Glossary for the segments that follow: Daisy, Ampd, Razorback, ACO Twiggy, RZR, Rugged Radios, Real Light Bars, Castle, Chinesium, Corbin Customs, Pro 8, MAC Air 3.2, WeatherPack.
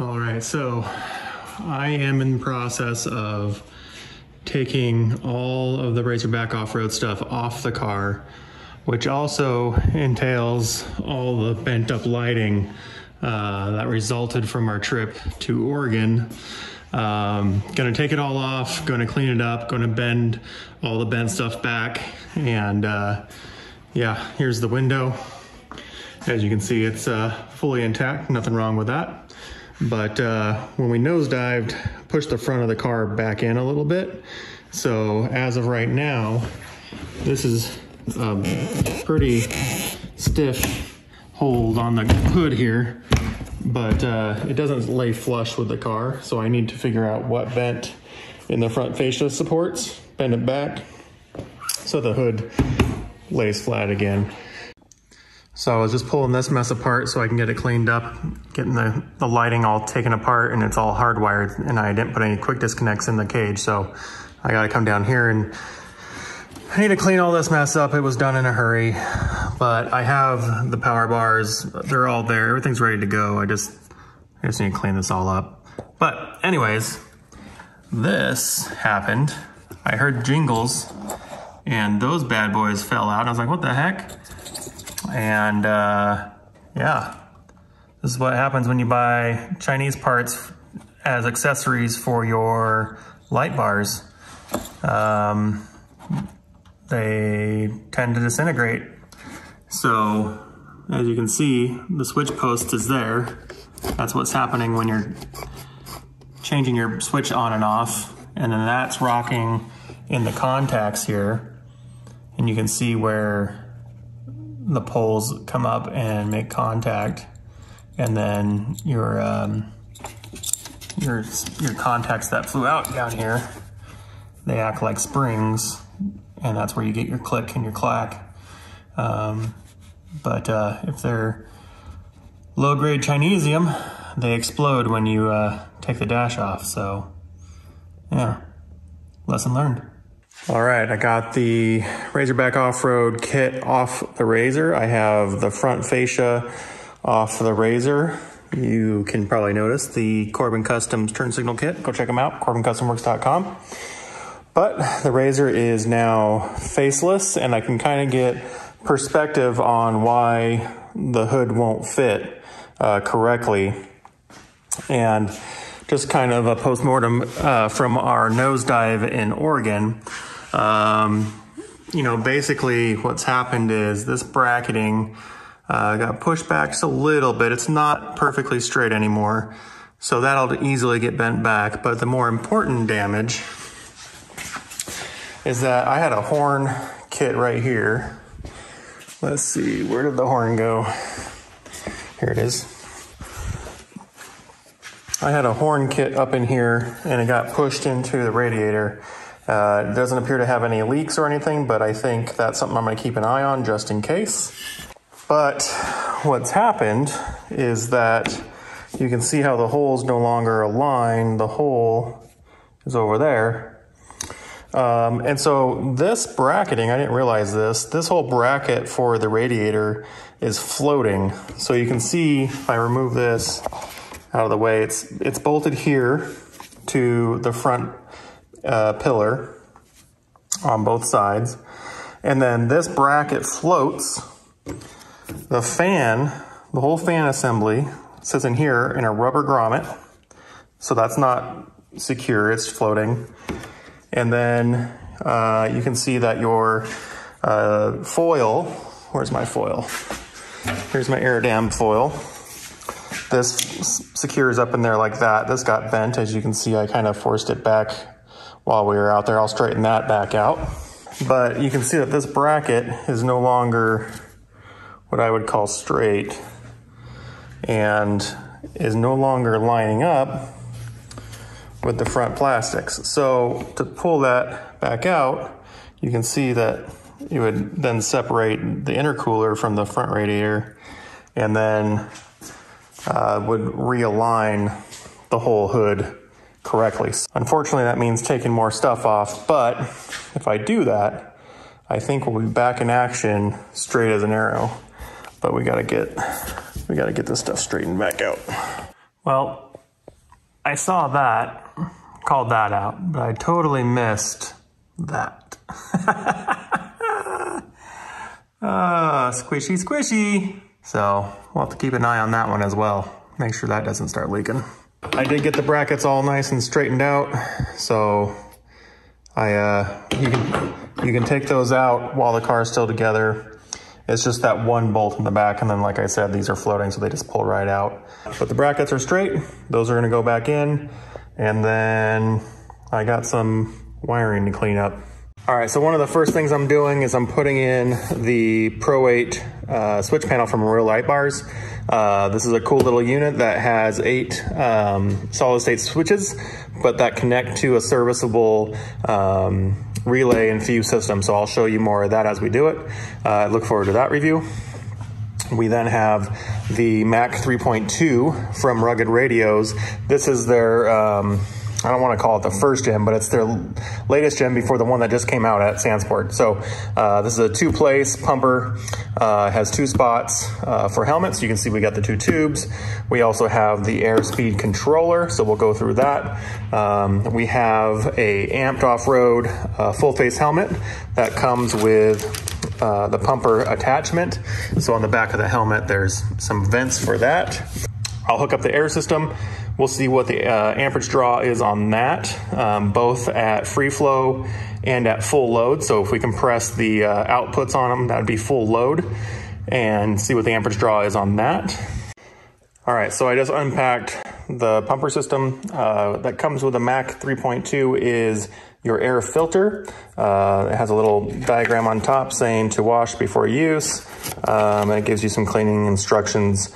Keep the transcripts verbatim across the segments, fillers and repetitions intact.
All right, so I am in the process of taking all of the Razorback off-road stuff off the car, which also entails all the bent up lighting uh, that resulted from our trip to Oregon. Um, gonna take it all off, gonna clean it up, gonna bend all the bent stuff back. And uh, yeah, here's the window. As you can see, it's uh, fully intact, nothing wrong with that. But uh, when we nosedived, pushed the front of the car back in a little bit. So as of right now, this is a pretty stiff hold on the hood here, but uh, it doesn't lay flush with the car. So I need to figure out what vent in the front fascia supports, bend it back so the hood lays flat again. So I was just pulling this mess apart so I can get it cleaned up, getting the, the lighting all taken apart, and it's all hardwired, and I didn't put any quick disconnects in the cage. So I gotta come down here and I need to clean all this mess up. It was done in a hurry, but I have the power bars. They're all there. Everything's ready to go. I just, I just need to clean this all up. But anyways, this happened. I heard jingles and those bad boys fell out. I was like, what the heck? And uh, yeah, this is what happens when you buy Chinese parts as accessories for your light bars. Um, they tend to disintegrate. So as you can see, the switch post is there. That's what's happening when you're changing your switch on and off. And then that's rocking in the contacts here. And you can see where the poles come up and make contact, and then your um, your your contacts that flew out down here, they act like springs, and that's where you get your click and your clack. Um, but uh, if they're low-grade chinesium, they explode when you uh, take the dash off. So yeah, lesson learned. All right, I got the Razorback off-road kit off the Razor. I have the front fascia off the Razor. You can probably notice the Corbin Customs turn signal kit. Go check them out, corbin custom works dot com. But the Razor is now faceless, and I can kind of get perspective on why the hood won't fit uh, correctly. And just kind of a post-mortem uh, from our nosedive in Oregon. Um, you know, basically what's happened is this bracketing uh, got pushed back just a little bit. It's not perfectly straight anymore, so that'll easily get bent back. But the more important damage is that I had a horn kit right here. Let's see, where did the horn go? Here it is. I had a horn kit up in here and it got pushed into the radiator. Uh, it doesn't appear to have any leaks or anything, but I think that's something I'm gonna keep an eye on just in case. But what's happened is that you can see how the holes no longer align. The hole is over there. Um, and so this bracketing, I didn't realize this, this whole bracket for the radiator is floating. So you can see if I remove this out of the way, it's it's bolted here to the front uh, pillar on both sides, and then this bracket floats. The fan, the whole fan assembly sits in here in a rubber grommet, so that's not secure, it's floating. And then uh, you can see that your uh, foil, where's my foil? Here's my air dam foil. This secures up in there like that. This got bent, as you can see. I kind of forced it back while we were out there. I'll straighten that back out. But you can see that this bracket is no longer what I would call straight and is no longer lining up with the front plastics. So to pull that back out, you can see that it would then separate the intercooler from the front radiator, and then Uh, would realign the whole hood correctly. Unfortunately, that means taking more stuff off, but if I do that, I think we'll be back in action straight as an arrow. But we gotta get, we gotta get this stuff straightened back out. Well, I saw that, called that out, but I totally missed that. uh, squishy, squishy. So we'll have to keep an eye on that one as well. Make sure that doesn't start leaking. I did get the brackets all nice and straightened out. So I, uh, you can, you can take those out while the car's still together. It's just that one bolt in the back. And then, like I said, these are floating, so they just pull right out. But the brackets are straight. Those are gonna go back in. And then I got some wiring to clean up. All right, so one of the first things I'm doing is I'm putting in the Pro eight uh, switch panel from Real Light Bars. Uh, this is a cool little unit that has eight um, solid state switches, but that connect to a serviceable um, relay and fuse system. So I'll show you more of that as we do it. Uh, look forward to that review. We then have the MAC three point two from Rugged Radios. This is their, um, I don't want to call it the first gen, but it's their latest gen before the one that just came out at Sandsport. So uh, this is a two-place pumper, uh, has two spots uh, for helmets. You can see we got the two tubes. We also have the airspeed controller, so we'll go through that. Um, we have a Ampd off-road uh, full-face helmet that comes with uh, the pumper attachment. So on the back of the helmet, there's some vents for that. I'll hook up the air system. We'll see what the uh, amperage draw is on that, um, both at free flow and at full load. So if we compress the uh, outputs on them, that would be full load, and see what the amperage draw is on that. All right, so I just unpacked the pumper system uh, that comes with a MAC three point two is your air filter. Uh, it has a little diagram on top saying to wash before use, um, and it gives you some cleaning instructions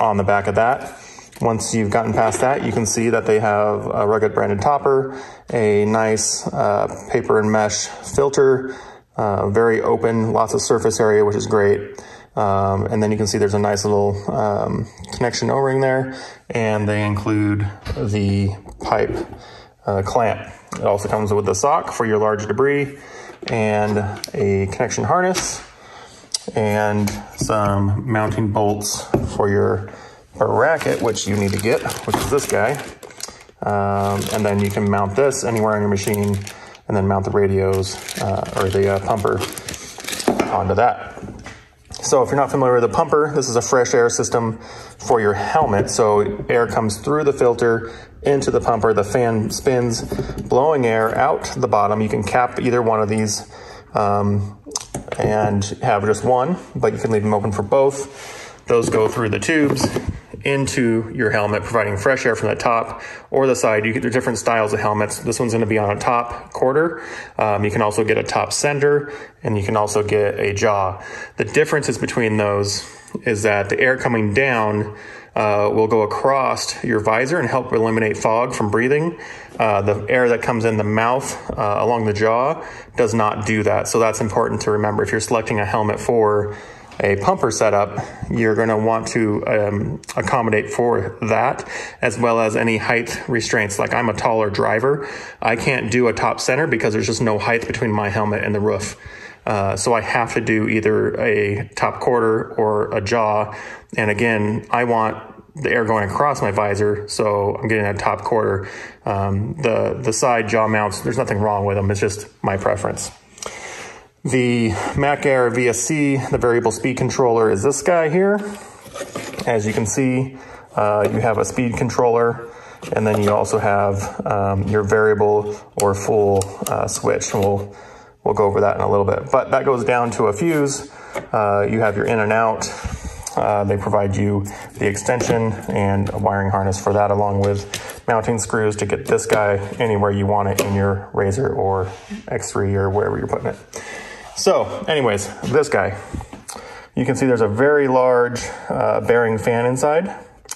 on the back of that. Once you've gotten past that, you can see that they have a Rugged branded topper, a nice uh, paper and mesh filter, uh, very open, lots of surface area, which is great. Um, and then you can see there's a nice little um, connection O-ring there, and they include the pipe uh, clamp. It also comes with a sock for your large debris and a connection harness and some mounting bolts for your bracket, which you need to get, which is this guy. Um, and then you can mount this anywhere on your machine and then mount the radios uh, or the uh, pumper onto that. So if you're not familiar with the pumper, this is a fresh air system for your helmet. So air comes through the filter into the pumper, the fan spins, blowing air out the bottom. You can cap either one of these um, and have just one, but you can leave them open for both. Those go through the tubes into your helmet, providing fresh air from the top or the side. You get the different styles of helmets. This one's gonna be on a top quarter. Um, you can also get a top sender, and you can also get a jaw. The differences between those is that the air coming down uh, will go across your visor and help eliminate fog from breathing. Uh, the air that comes in the mouth uh, along the jaw does not do that. So that's important to remember. If you're selecting a helmet for a pumper setup, you're gonna want to um, accommodate for that, as well as any height restraints. Like, I'm a taller driver. I can't do a top center because there's just no height between my helmet and the roof. Uh, so I have to do either a top quarter or a jaw. And again, I want the air going across my visor, so I'm getting a top quarter. Um, the, the side jaw mounts, there's nothing wrong with them. It's just my preference. The MAC Air V S C, the variable speed controller, is this guy here. As you can see, uh, you have a speed controller, and then you also have um, your variable or full uh, switch. And we'll, we'll go over that in a little bit. But that goes down to a fuse. Uh, you have your in and out. Uh, they provide you the extension and a wiring harness for that, along with mounting screws to get this guy anywhere you want it in your Razor or X three or wherever you're putting it. So anyways, this guy, you can see there's a very large uh, bearing fan inside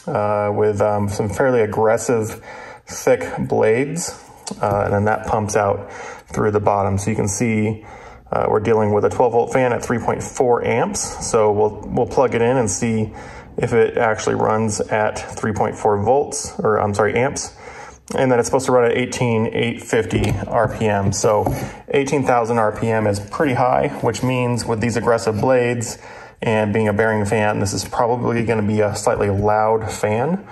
uh, with um, some fairly aggressive thick blades. Uh, and then that pumps out through the bottom. So you can see uh, we're dealing with a twelve volt fan at three point four amps. So we'll, we'll plug it in and see if it actually runs at three point four volts, or I'm sorry, amps. And then it's supposed to run at eighteen thousand eight hundred fifty R P M. So eighteen thousand R P M is pretty high, which means with these aggressive blades and being a bearing fan, this is probably gonna be a slightly loud fan.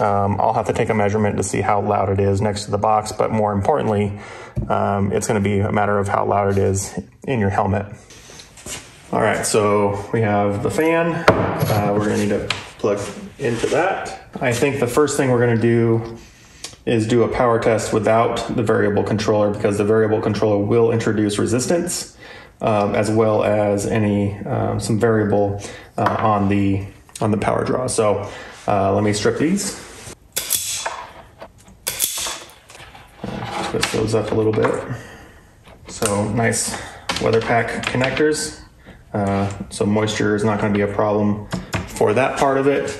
Um, I'll have to take a measurement to see how loud it is next to the box, but more importantly, um, it's going to be a matter of how loud it is in your helmet. All right, so we have the fan. Uh, we're going to need to plug into that. I think the first thing we're going to do is do a power test without the variable controller, because the variable controller will introduce resistance, um, as well as any um, some variable uh, on the on the power draw. So uh, let me strip these. Twist those up a little bit. So nice WeatherPack connectors. Uh, so moisture is not going to be a problem for that part of it.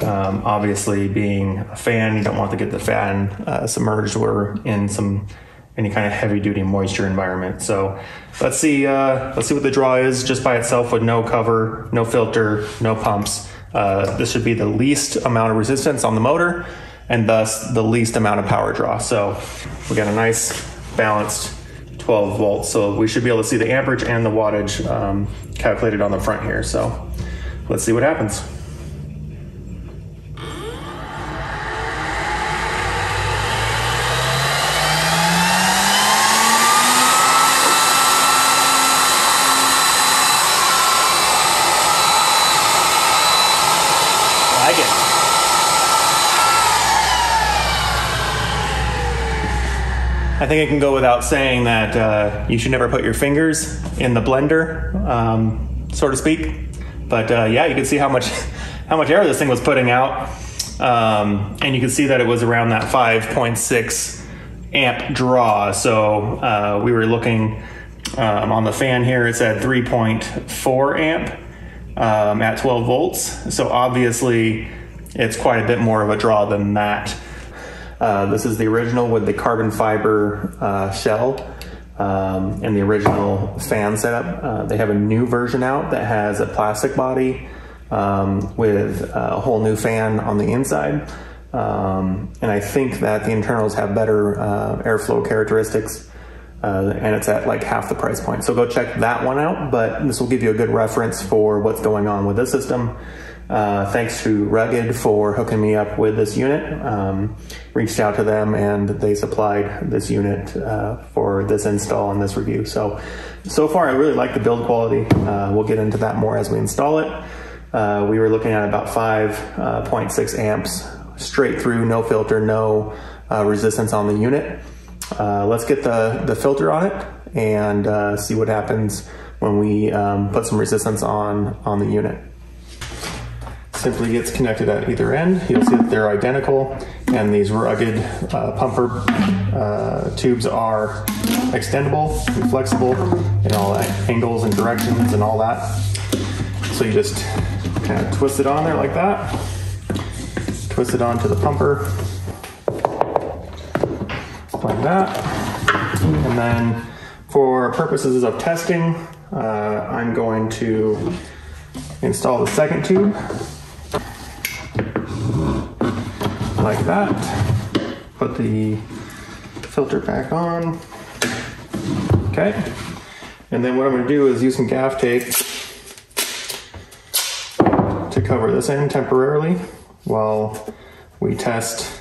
Um, obviously, being a fan, you don't want to get the fan uh, submerged or in some any kind of heavy-duty moisture environment. So let's see, uh, let's see what the draw is just by itself with no cover, no filter, no pumps. Uh, this should be the least amount of resistance on the motor, and thus the least amount of power draw. So we got a nice balanced twelve volts. So we should be able to see the amperage and the wattage um, calculated on the front here. So let's see what happens. I think it can go without saying that uh, you should never put your fingers in the blender, um, so to speak. But uh, yeah, you can see how much how much air this thing was putting out, um, and you can see that it was around that five point six amp draw. So uh, we were looking um, on the fan here; it said three point four amp um, at twelve volts. So obviously, it's quite a bit more of a draw than that. Uh, this is the original with the carbon fiber uh, shell um, and the original fan setup. Uh, they have a new version out that has a plastic body um, with a whole new fan on the inside. Um, and I think that the internals have better uh, airflow characteristics uh, and it's at like half the price point. So go check that one out, but this will give you a good reference for what's going on with this system. Uh, thanks to Rugged for hooking me up with this unit. Um, reached out to them and they supplied this unit uh, for this install and this review. So, so far I really like the build quality. Uh, we'll get into that more as we install it. Uh, we were looking at about five point six amps straight through, no filter, no uh, resistance on the unit. Uh, let's get the, the filter on it and uh, see what happens when we um, put some resistance on, on the unit. Simply gets connected at either end. You'll see that they're identical, and these Rugged uh, pumper uh, tubes are extendable and flexible in all angles and directions and all that. So you just kind of twist it on there like that, twist it onto the pumper like that, and then for purposes of testing, uh, I'm going to install the second tube. Like that. Put the filter back on. Okay. And then what I'm going to do is use some gaff tape to cover this end temporarily while we test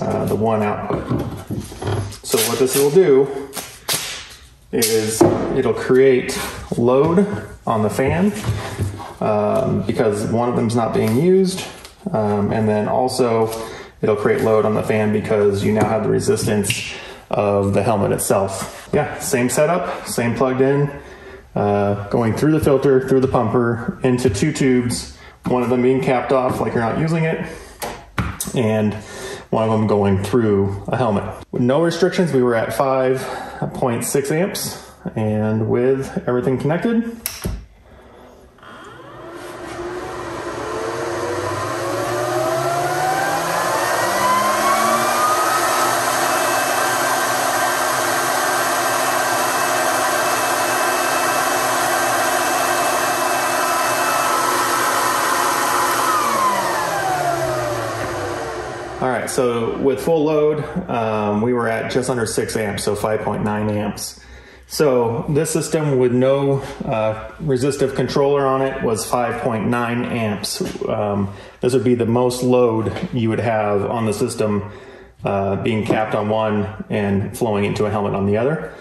uh, the one output. So what this will do is it'll create load on the fan um, because one of them's not being used. Um, and then also it'll create load on the fan because you now have the resistance of the helmet itself. Yeah, same setup, same plugged in, uh, going through the filter, through the pumper, into two tubes, one of them being capped off like you're not using it, and one of them going through a helmet. With no restrictions, we were at five point six amps, and with everything connected, so with full load, um, we were at just under six amps, so five point nine amps. So this system with no uh, resistive controller on it was five point nine amps. Um, this would be the most load you would have on the system, uh, being capped on one and flowing into a helmet on the other.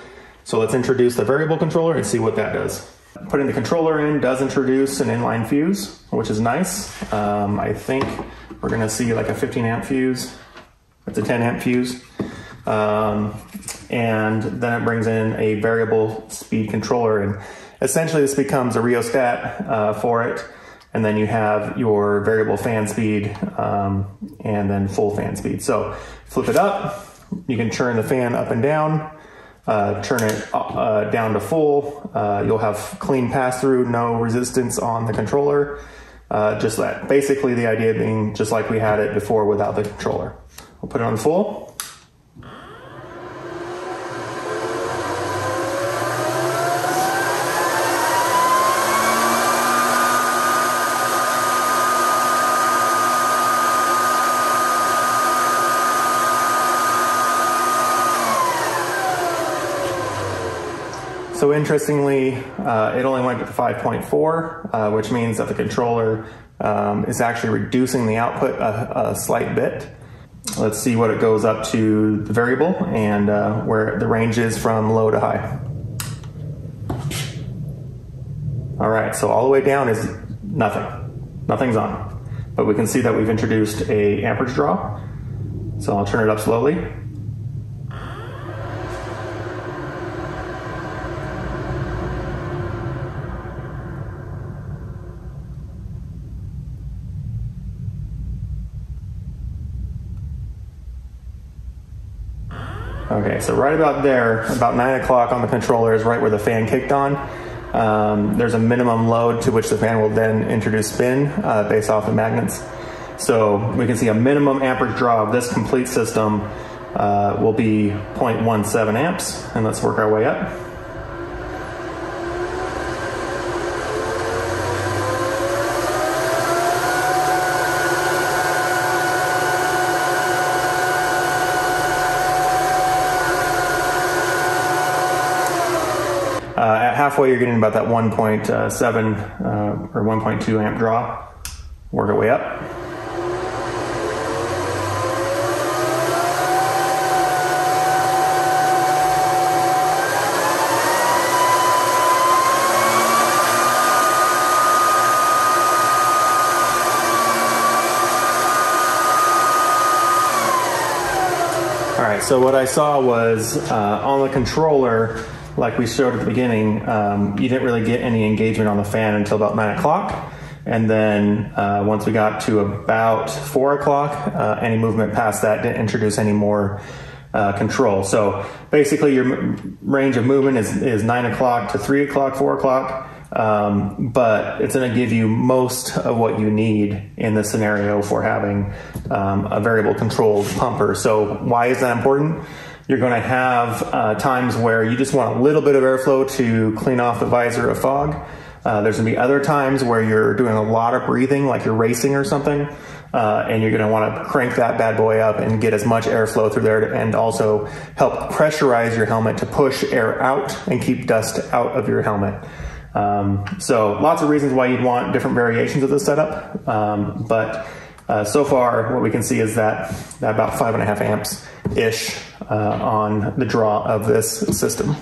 So let's introduce the variable controller and see what that does. Putting the controller in does introduce an inline fuse, which is nice. Um, I think we're gonna see like a fifteen amp fuse. It's a ten amp fuse. Um, and then it brings in a variable speed controller, and essentially this becomes a rheostat uh, for it. And then you have your variable fan speed um, and then full fan speed. So flip it up, you can turn the fan up and down, uh, turn it uh, down to full. Uh, you'll have clean pass through, no resistance on the controller. Uh, just that, basically the idea being just like we had it before without the controller. We'll put it on full. So interestingly, uh, it only went to five point four, uh, which means that the controller um, is actually reducing the output a, a slight bit. Let's see what it goes up to the variable and uh, where the range is from low to high. All right, so all the way down is nothing. Nothing's on. But we can see that we've introduced a amperage draw. So I'll turn it up slowly. Okay, so right about there, about nine o'clock on the controller is right where the fan kicked on. Um, there's a minimum load to which the fan will then introduce spin uh, based off the magnets. So we can see a minimum amperage draw of this complete system uh, will be zero point one seven amps, and let's work our way up. Uh, at halfway, you're getting about that one point seven uh, or one point two amp draw. Work our way up. All right, so what I saw was uh, on the controller, like we showed at the beginning, um, you didn't really get any engagement on the fan until about nine o'clock. And then uh, once we got to about four o'clock, uh, any movement past that didn't introduce any more uh, control. So basically your m range of movement is, is nine o'clock to three o'clock, four o'clock, um, but it's gonna give you most of what you need in this scenario for having um, a variable controlled pumper. So why is that important? You're going to have uh, times where you just want a little bit of airflow to clean off the visor of fog. Uh, there's going to be other times where you're doing a lot of breathing, like you're racing or something, uh, and you're going to want to crank that bad boy up and get as much airflow through there, and also help pressurize your helmet to push air out and keep dust out of your helmet. Um, so lots of reasons why you'd want different variations of this setup, um, but Uh, so far, what we can see is that, that about five and a half amps-ish uh, on the draw of this system.